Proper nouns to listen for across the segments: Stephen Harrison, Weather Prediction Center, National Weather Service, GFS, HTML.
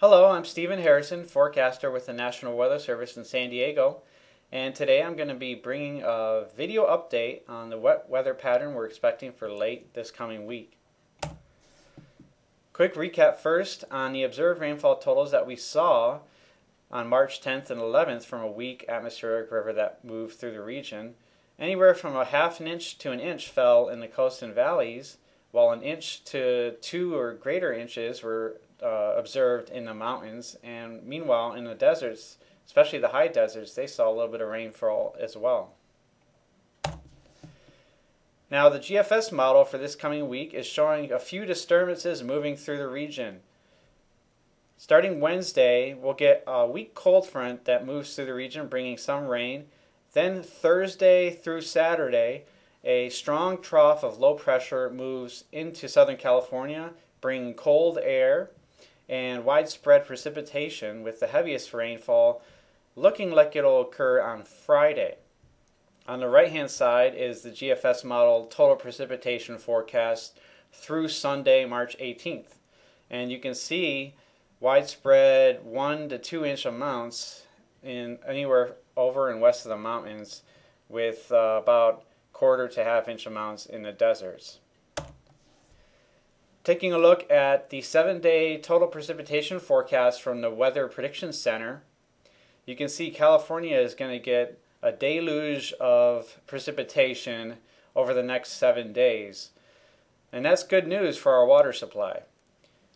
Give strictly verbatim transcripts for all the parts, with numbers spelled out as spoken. Hello, I'm Stephen Harrison, forecaster with the National Weather Service in San Diego, and today I'm going to be bringing a video update on the wet weather pattern we're expecting for late this coming week. Quick recap first on the observed rainfall totals that we saw on March tenth and eleventh from a weak atmospheric river that moved through the region. Anywhere from a half an inch to an inch fell in the coast and valleys, while an inch to two or greater inches were Uh, observed in the mountains, and meanwhile in the deserts, especially the high deserts, they saw a little bit of rainfall as well. Now the G F S model for this coming week is showing a few disturbances moving through the region. Starting Wednesday, we'll get a weak cold front that moves through the region, bringing some rain. Then Thursday through Saturday, a strong trough of low pressure moves into Southern California, bringing cold air and widespread precipitation, with the heaviest rainfall looking like it'll occur on Friday. On the right-hand side is the G F S model total precipitation forecast through Sunday, March eighteenth. And you can see widespread one to two inch amounts in anywhere over and west of the mountains, with uh, about quarter to half inch amounts in the deserts. Taking a look at the seven-day total precipitation forecast from the Weather Prediction Center, you can see California is going to get a deluge of precipitation over the next seven days. And that's good news for our water supply.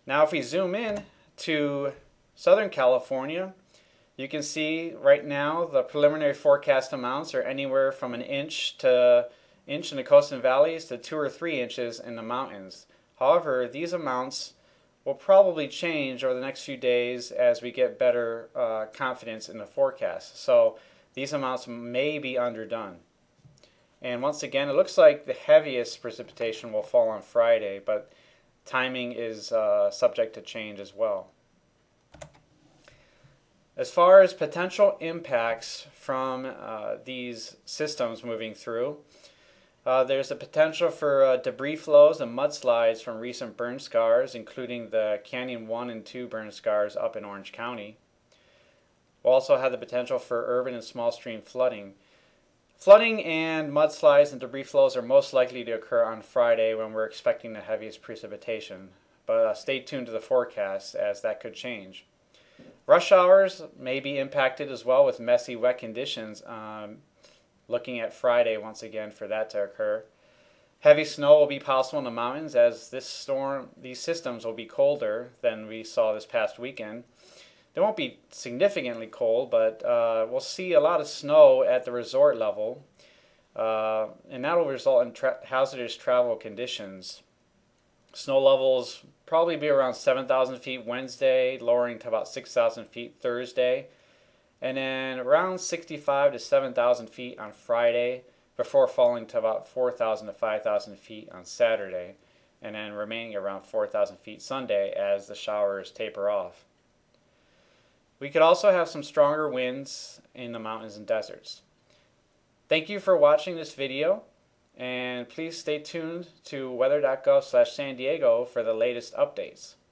Now if we zoom in to Southern California, you can see right now the preliminary forecast amounts are anywhere from an inch to inch in the coast and valleys to two or three inches in the mountains. However, these amounts will probably change over the next few days as we get better uh, confidence in the forecast. So these amounts may be underdone. And once again, it looks like the heaviest precipitation will fall on Friday, but timing is uh, subject to change as well. As far as potential impacts from uh, these systems moving through, Uh, there's the potential for uh, debris flows and mudslides from recent burn scars, including the Canyon one and two burn scars up in Orange County. We'll also have the potential for urban and small stream flooding. Flooding and mudslides and debris flows are most likely to occur on Friday, when we're expecting the heaviest precipitation. But uh, stay tuned to the forecast, as that could change. Rush hours may be impacted as well, with messy, wet conditions. Um, Looking at Friday once again for that to occur. Heavy snow will be possible in the mountains, as this storm, these systems will be colder than we saw this past weekend. They won't be significantly cold, but uh, we'll see a lot of snow at the resort level, uh, and that will result in tra hazardous travel conditions. Snow levels probably be around seven thousand feet Wednesday, lowering to about six thousand feet Thursday, and then around sixty-five to seven thousand feet on Friday, before falling to about four thousand to five thousand feet on Saturday, and then remaining around four thousand feet Sunday as the showers taper off. We could also have some stronger winds in the mountains and deserts. Thank you for watching this video, and please stay tuned to weather dot gov slash San Diego for the latest updates.